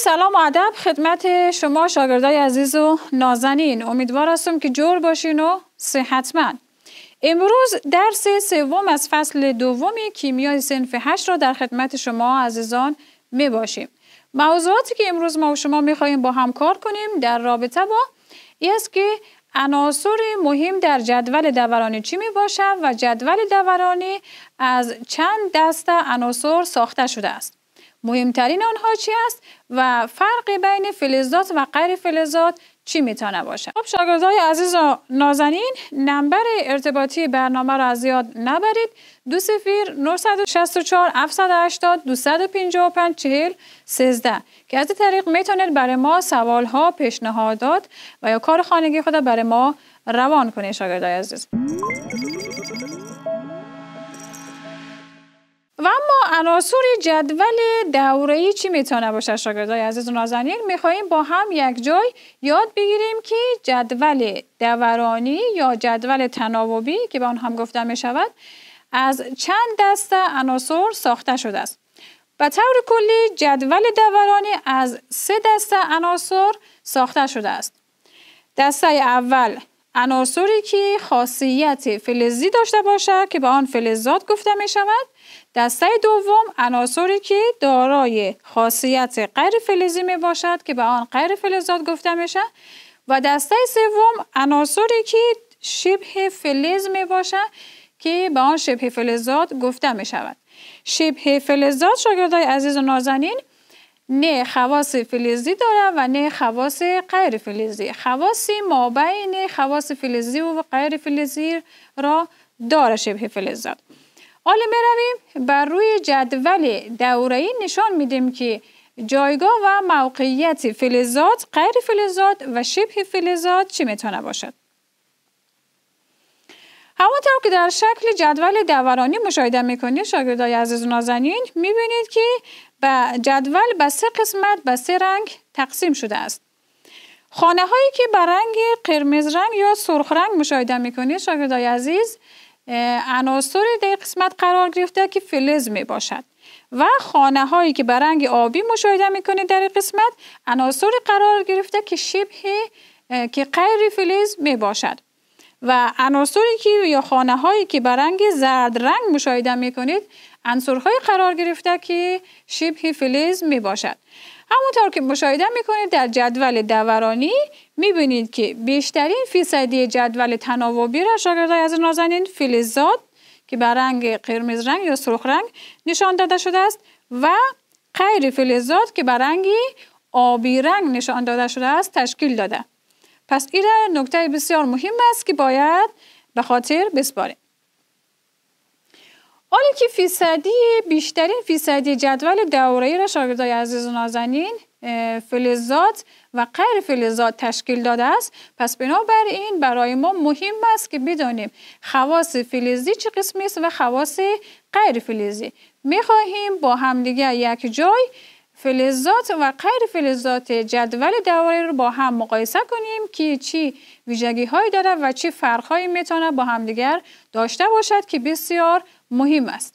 سلام و ادب خدمت شما شاگردای عزیز و نازنین. امیدوار هستم که جور باشین و صحتمند. امروز درس سوم از فصل دوم کیمیای صنف 8 را در خدمت شما عزیزان می باشیم. موضوعاتی که امروز ما و شما می خواهیم با هم کار کنیم در رابطه با این است که عناصر مهم در جدول دورانی چی می باشد و جدول دورانی از چند دسته عناصر ساخته شده است. مهمترین آنها چی است و فرق بین فلزات و غیر فلزات چی میتونه باشه؟ خب شاگردای عزیز و نازنین، نمبر ارتباطی برنامه را از یاد نبرید. 20964780255413 که از این طریق میتونید برای ما سوال ها، پیشنهادات و یا کار خانگی خود برای ما روان کنید شاگردای عزیز. و اما عناصر جدول دوره‌ای چی میتونه باشه شاگردای عزیز و نازنین؟ میخواییم با هم یک جای یاد بگیریم که جدول دورانی یا جدول تناوبی که به آن هم گفته میشود از چند دسته عناصر ساخته شده است. به طور کلی جدول دورانی از 3 دسته عناصر ساخته شده است. دسته اول عناصری که خاصیت فلزی داشته باشد که به آن فلزات گفته می شود. دسته دوم عناصری که دارای خاصیت غیر فلزی می باشد که به آن غیر فلزات گفته می شود. و دسته سوم عناصری که شبه فلز می باشد که به آن شبه فلزات گفته می شود. شبه فلزات شاگردای عزیز و نازنین نه خواص فلزی داره و نه خواص غیر فلزی. خواص مابین خواص فلزی و غیر فلزی را داره شبه فلزات. حالا می‌رویم بر روی جدول دوره‌ای نشان میدیم که جایگاه و موقعیت فلزات، غیر فلزات و شبه فلزات چی میتونه باشد. همانطور که در شکل جدول دورانی مشاهده میکنید شاگردای عزیز و نازنین، میبینید که جدول به 3 قسمت به 3 رنگ تقسیم شده است. خانه هایی که به رنگ قرمز رنگ یا سرخ رنگ مشاهده میکنید شاگردای عزیز، عناصر در قسمت قرار گرفته که فلز می باشد و خانه هایی که به رنگ آبی مشاهده میکنید در قسمت عناصر قرار گرفته که شبه که غیر فلز می باشد و عناصری که یا خانه هایی که به رنگ زرد رنگ مشاهده میکنید عناصرهای قرار گرفته که شبه فلز می باشد. همونطور که مشاهده میکنید در جدول دورانی میبینید که بیشترین فیصدی جدول تناوبی را شاگردای عزیز نازنین فلزات که به رنگ قرمز رنگ یا سرخ رنگ نشان داده شده است و غیر فلزات که به رنگ آبی رنگ نشان داده شده است تشکیل داده. پس این نکته بسیار مهم است که باید به خاطر بسپاریم. حالا که بیشترین فیصدی جدول دوره‌ای را شاگردای عزیز و نازنین فلزات و غیر فلزات تشکیل داده است، پس بنابراین برای ما مهم است که بدانیم خواص فلزی چه قسمی است و خواص غیر فلزی. می‌خواهیم با همدیگه یک جای فلزات و غیر فلزات جدول دوره‌ای رو با هم مقایسه کنیم که چی ویژگی‌هایی داره و چی فرق‌هایی می‌تونه با همدیگر داشته باشد که بسیار مهم است.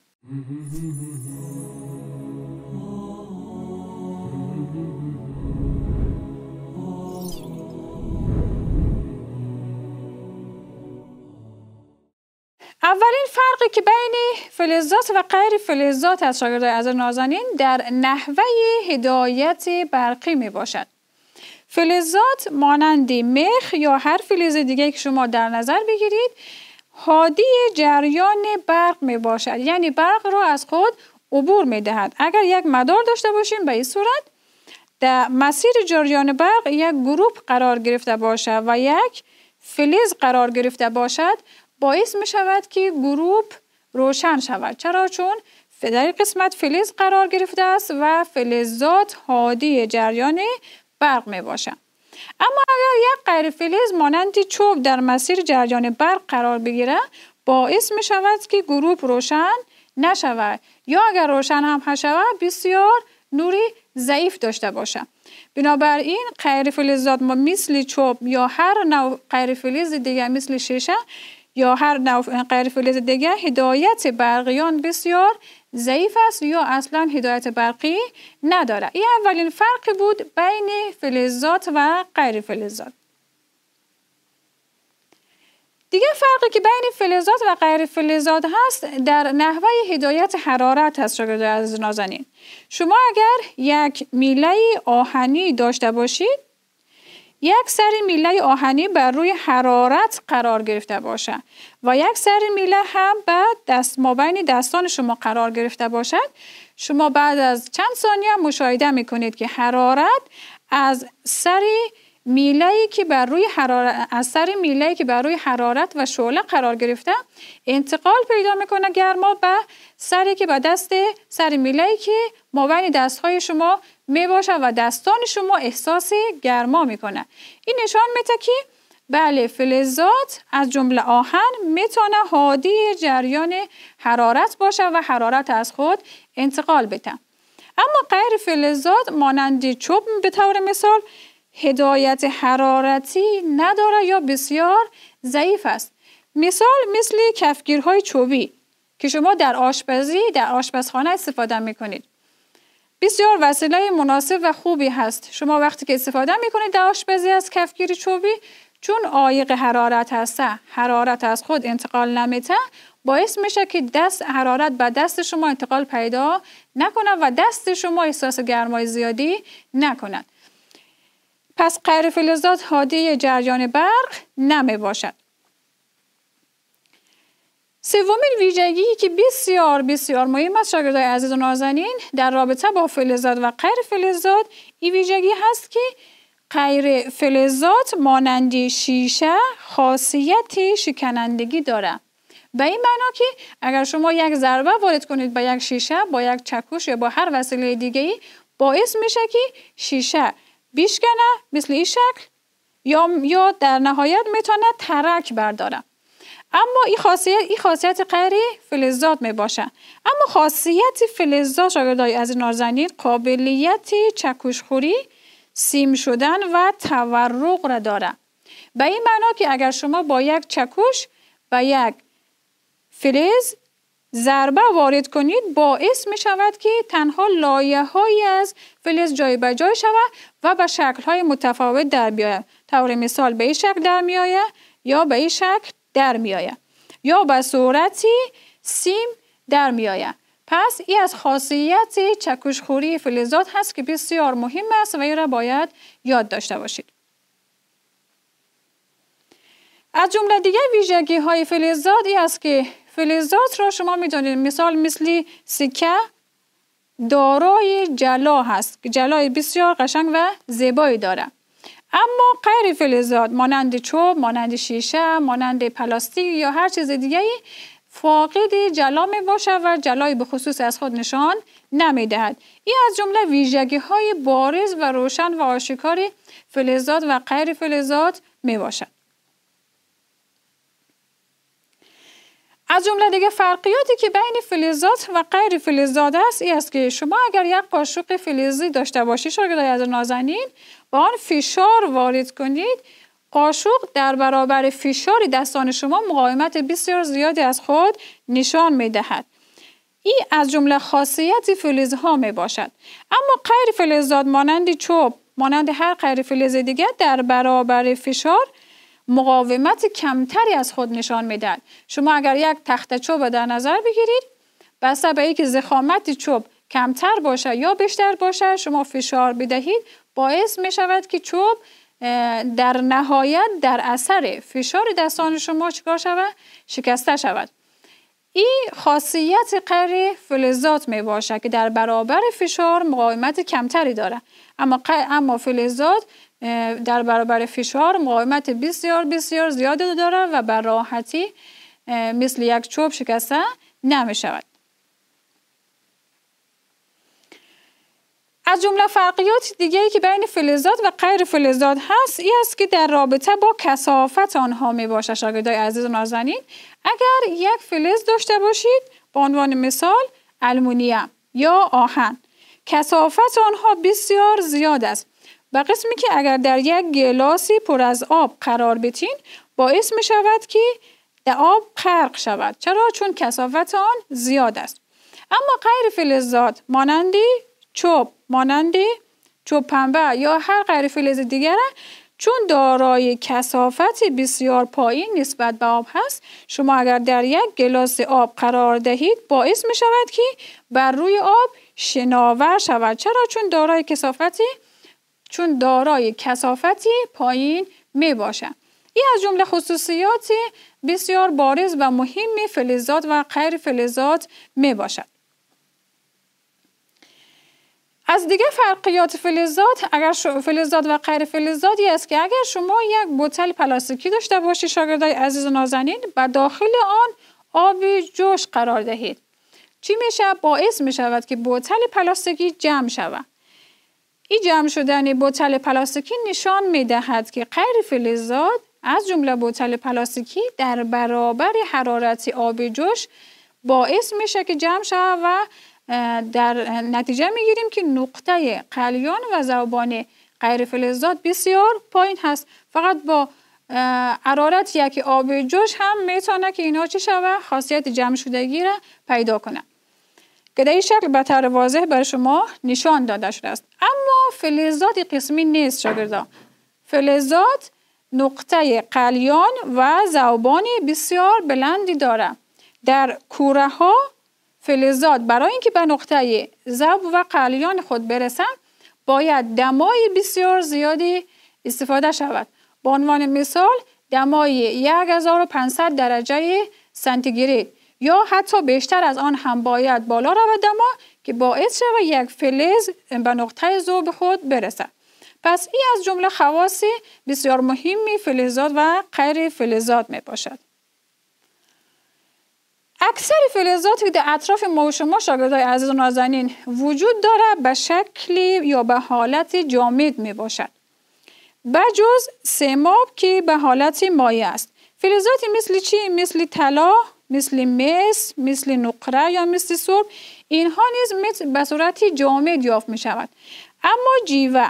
اولین فرقی که بین فلزات و غیر فلزات از شاگردای عزیز نازنین در نحوه هدایت برقی می باشد. فلزات مانند مخ یا هر فلز دیگه که شما در نظر بگیرید هادی جریان برق می باشد، یعنی برق را از خود عبور می دهد. اگر یک مدار داشته باشیم به این صورت در مسیر جریان برق یک گروپ قرار گرفته باشد و یک فلز قرار گرفته باشد، باعث می شود که گروپ روشن شود. چرا؟ چون در این قسمت فلز قرار گرفته است و فلزات هادی جریان برق می باشند. اما اگر یک غیر فلز مانند چوب در مسیر جریان برق قرار بگیرد، باعث می شود که گروپ روشن نشود یا اگر روشن هم شود بسیار نوری ضعیف داشته باشد. بنابراین غیر فلزات مثل چوب یا هر نوع غیر فلز دیگه مثل شیشه یا هر نوع غیر فلز دیگه هدایت برقیان بسیار ضعیف است یا اصلا هدایت برقی ندارد. این اولین فرق بود بین فلزات و غیر فلزات. دیگه فرقی که بین فلزات و غیر فلزات هست در نحوه هدایت حرارت هست. شاگرد عزیز نازنین، شما اگر یک میله آهنی داشته باشید، یک سر میله آهنی بر روی حرارت قرار گرفته باشد و یک سر میله هم مابین دستان شما قرار گرفته باشد، شما بعد از چند ثانیه مشاهده میکنید که حرارت از سر میله‌ای که بر روی حرارت و شعله قرار گرفته انتقال پیدا میکنه، گرما به سری که به دست سر میله‌ای که مابین دست‌های شما میباشه و دستان شما احساس گرما میکنه. این نشان میده که بله، فلزات از جمله آهن میتونه هادی جریان حرارت باشه و حرارت از خود انتقال بده. اما غیر فلزات مانند چوب به طور مثال هدایت حرارتی نداره یا بسیار ضعیف است. مثال مثل کفگیرهای چوبی که شما در آشپزی در آشپزخانه استفاده میکنید، بسیار وسیله مناسب و خوبی هست. شما وقتی که استفاده میکنید در آشپزی از کفگیر چوبی، چون عایق حرارت هست، حرارت از خود انتقال نمیده، باعث میشه که حرارت به دست شما انتقال پیدا نکنه و دست شما احساس گرمای زیادی نکند. پس غیر فلزات هادی جریان برق نمی باشد. سومین ویژگی که بسیار مهم است شاگردای عزیز و نازنین در رابطه با فلزات و غیر فلزات، این ویژگی هست که غیر فلزات مانند شیشه خاصیت شکنندگی دارد. به این معنا که اگر شما یک ضربه وارد کنید به یک شیشه با یک چکش یا با هر وسیله دیگه‌ای، باعث میشه که شیشه بیشکنه مثل این شکل یا در نهایت میتونه ترک برداره. اما این خاصیت غیر فلزات می باشه. اما خاصیت فلزات شاگردای عزیز نازنین قابلیت چکشخوری، سیم شدن و تورق را داره. به این معنا که اگر شما با یک چکش و یک فلز ضربه وارد کنید، باعث می شود که تنها لایه هایی از فلز جای به جای شود و به شکل های متفاوت در بیاید. طور مثال به این شکل در می آید یا به این شکل در می آید یا به صورتی سیم در می آید. پس این از خاصیت چکشخوری فلزات هست که بسیار مهم است و این را باید یاد داشته باشید. از جمله دیگر ویژگی های فلزات این است که فلزات را شما می‌دانید مثال مثل سکه دارای جلا هست که جلای بسیار قشنگ و زیبایی داره. اما غیر فلزات مانند چوب، مانند شیشه، مانند پلاستیک یا هر چیز دیگری فاقد جلا می باشه و جلای به خصوص از خود نشان نمی دهد. این از جمله ویژگی های بارز و روشن و آشکار فلزات و غیر فلزات می باشد. از جمله دیگه فرقیاتی که بین فلزات و غیر فلزات است این است که شما اگر یک قاشق فلزی داشته باشید شاگردای عزیز نازنین، با آن فشار وارد کنید، قاشق در برابر فشار دستان شما مقاومت بسیار زیادی از خود نشان می دهد. این از جمله خاصیت فلزها می باشد. اما غیر فلزات مانند چوب، مانند هر غیر فلز دیگر، در برابر فشار مقاومت کمتری از خود نشان میدهد. شما اگر یک تخته چوب در نظر بگیرید، بسته به اینکه ضخامت چوب کمتر باشه یا بیشتر باشه، شما فشار بدهید، باعث می شود که چوب در نهایت در اثر فشار دستان شما چکار شود؟ شکسته شود. این خاصیت قری فلزات می باشد که در برابر فشار مقاومت کمتری دارد. اما فلزات در برابر فشار مقاومت بسیار زیادی دارد و به راحتی مثل یک چوب شکسته نمی شود. از جمله فرقیات دیگری که بین فلزات و غیر فلزات هست این است که در رابطه با کثافت آنها می باشد. شاگردای عزیز و نازنین، اگر یک فلز داشته باشید، به عنوان مثال آلومینیوم یا آهن، کثافت آنها بسیار زیاد است. به قسمی که اگر در یک گلاسی پر از آب قرار بدین، باعث می شود که در آب غرق شود. چرا؟ چون کثافت آن زیاد است. اما غیر فلزات مانند چوب پنبه یا هر غیر فلز دیگر، چون دارای کثافت بسیار پایین نسبت به آب هست، شما اگر در یک گلاس آب قرار دهید باعث می شود که بر روی آب شناور شود. چرا؟ چون دارای کثافت پایین می باشد. این از جمله خصوصیات بسیار بارز و مهم فلزات و غیر فلزات می باشد. از دیگه فرقیات فلزات و غیر فلزات این است که اگر شما یک بوتل پلاستیکی داشته باشید شاگردای عزیز و نازنین، و داخل آن آب جوش قرار دهید، چی میشه؟ باعث میشود که بوتل پلاستیکی جمع شود. این جمع شدن بوتل پلاستیکی نشان میدهد که غیر فلزات از جمله بوتل پلاستیکی در برابر حرارت آب جوش باعث میشه که جمع شود و در نتیجه میگیریم که نقطه قلیان و ذوبان غیر فلزات بسیار پایین هست. فقط با حرارت یک آب جوش هم میتونه که اینا چه شوه؟ خاصیت جمع شدگی را پیدا کنه. که در این شکل به طور واضح برای شما نشان داده شده است. اما فلزات قسمی نیست شاگردان. فلزات نقطه قلیان و ذوبان بسیار بلندی داره. در کوره ها فلزات برای اینکه به نقطه ذوب و قلیان خود برسند باید دمای بسیار زیادی استفاده شود. به عنوان مثال دمای 1500 درجه سانتیگراد یا حتی بیشتر از آن هم باید بالا رود دما که باعث شود یک فلز به نقطه ذوب خود برسد. پس این از جمله خواص بسیار مهم فلزات و غیر فلزات می باشد. اکثر فلزاتی که در اطراف ما و شما شاگردای عزیز و نازنین وجود دارد به شکلی یا به حالت جامد می باشد، بجز سیماب که به حالت مایع است. فلزاتی مثل چی؟ مثل طلا، مثل مس، مثل نقره یا مثل سرب، اینها نیز به صورت جامد یافت می شود. اما جیوه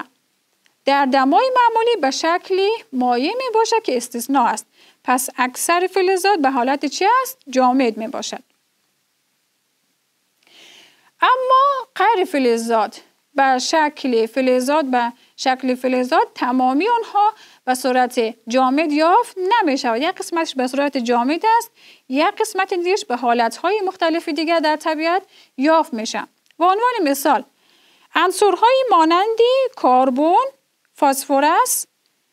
در دمای معمولی به شکلی مایع می باشد که استثنا است. پس اکثر فلزات به حالت چی است؟ جامد می باشد. اما غیر فلزات به شکل فلزات تمامی آنها به صورت جامد یافت نمی شود. یک قسمتش به صورت جامد است، یک قسمت دیگرش به حالتهای مختلف دیگر در طبیعت یافت می شود. به عنوان مثال عنصرهای مانند کربن، فسفرس،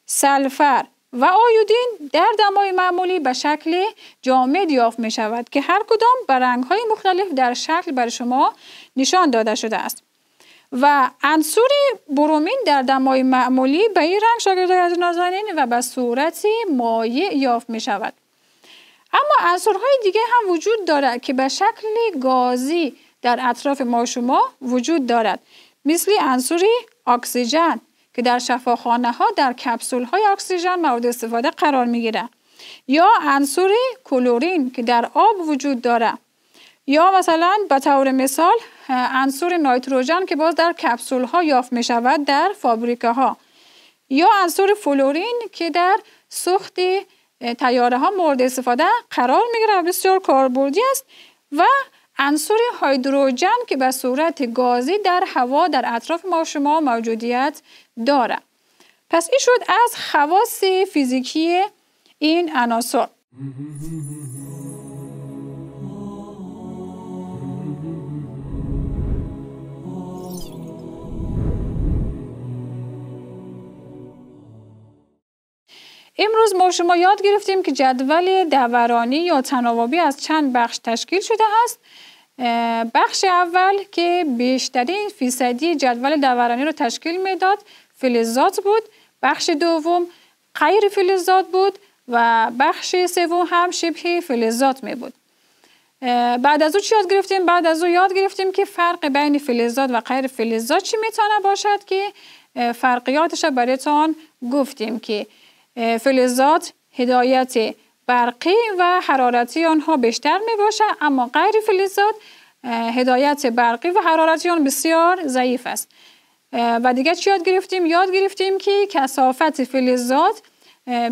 سلفر و آیودین در دمای معمولی به شکل جامد یافت می شود که هر کدام به رنگ‌های مختلف در شکل برای شما نشان داده شده است. و عنصر برومین در دمای معمولی به این رنگ شاگردای عزیز نازنین و به صورت مایع یافت می شود. اما عنصرهای دیگه هم وجود دارد که به شکل گازی در اطراف ما شما وجود دارد، مثل عنصر اکسیژن که در شفاخانه ها در کپسول های اکسیژن مورد استفاده قرار می گیره، یا عنصر کلورین که در آب وجود داره، یا مثلا به طور مثال عنصر نایتروژن که باز در کپسول ها یافت می شود در فابریکه ها، یا عنصر فلورین که در سوخت تیاره ها مورد استفاده قرار می گیره و بسیار کاربردی است، و عنصر هیدروژن که به صورت گازی در هوا در اطراف ما شما موجودیت داره. پس این شد از خواص فیزیکی این عناصر. امروز ما شما یاد گرفتیم که جدول دورانی یا تناوبی از چند بخش تشکیل شده است. بخش اول که بیشترین فیصدی جدول دورانی رو تشکیل میداد فلزات بود، بخش دوم غیر فلزات بود و بخش سوم هم شبه فلزات می بود. بعد از اون چی یاد گرفتیم؟ بعد از اون یاد گرفتیم که فرق بین فلزات و غیر فلزات چی میتونه باشد که فرقیاتش رو براتون گفتیم که فلزات هدایت برقی و حرارتی آنها بیشتر می باشه، اما غیر فلزات هدایت برقی و حرارتی آن بسیار ضعیف است. و دیگه چی یاد گرفتیم؟ یاد گرفتیم که کثافت فلزات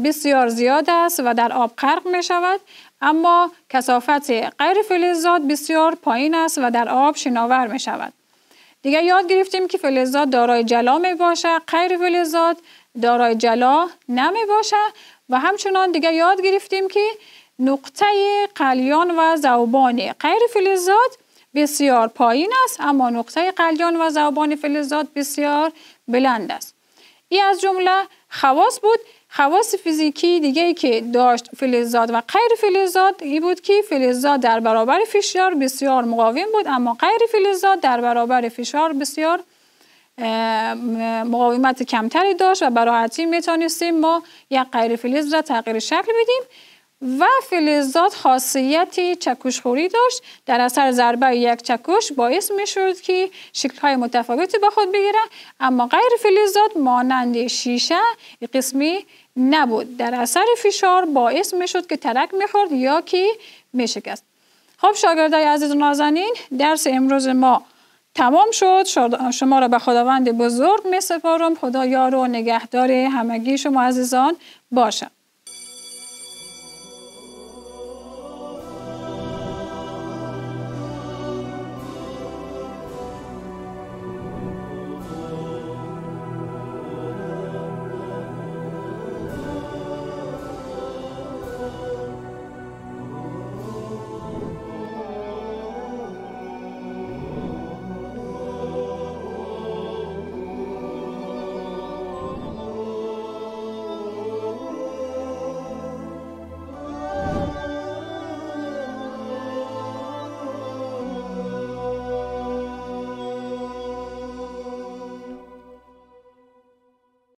بسیار زیاد است و در آب غرق می شود، اما کثافت غیر فلزات بسیار پایین است و در آب شناور می شود. دیگه یاد گرفتیم که فلزات دارای جلا می باشه، غیر فلزات دارای جلا نمی باشه و همچنان دیگه یاد گرفتیم که نقطه قلیان و ذوبان غیر فلزات بسیار پایین است، اما نقطه قلیان و ذوبان فلزات بسیار بلند است. این از جمله خواص بود. خواص فیزیکی دیگه‌ای که داشت فلزات و غیر فلزات این بود که فلزات در برابر فشار بسیار مقاوم بود، اما غیر فلزات در برابر فشار بسیار مقاومت کمتری داشت و براحتی میتونستیم ما یک غیر فلز را تغییر شکل بدیم. و فلزات خاصیت چکشخوری داشت، در اثر ضربه یک چکش باعث میشد که شکل‌های متفاوتی به خود بگیره، اما غیر فلزات مانند شیشه قسمی نبود، در اثر فشار باعث میشد که ترک میخورد یا که میشکست. خب شاگردای عزیز و نازنین، درس امروز ما تمام شد. شما را به خداوند بزرگ می سپارم. خدا یار و نگهدار همگی شما عزیزان باشه.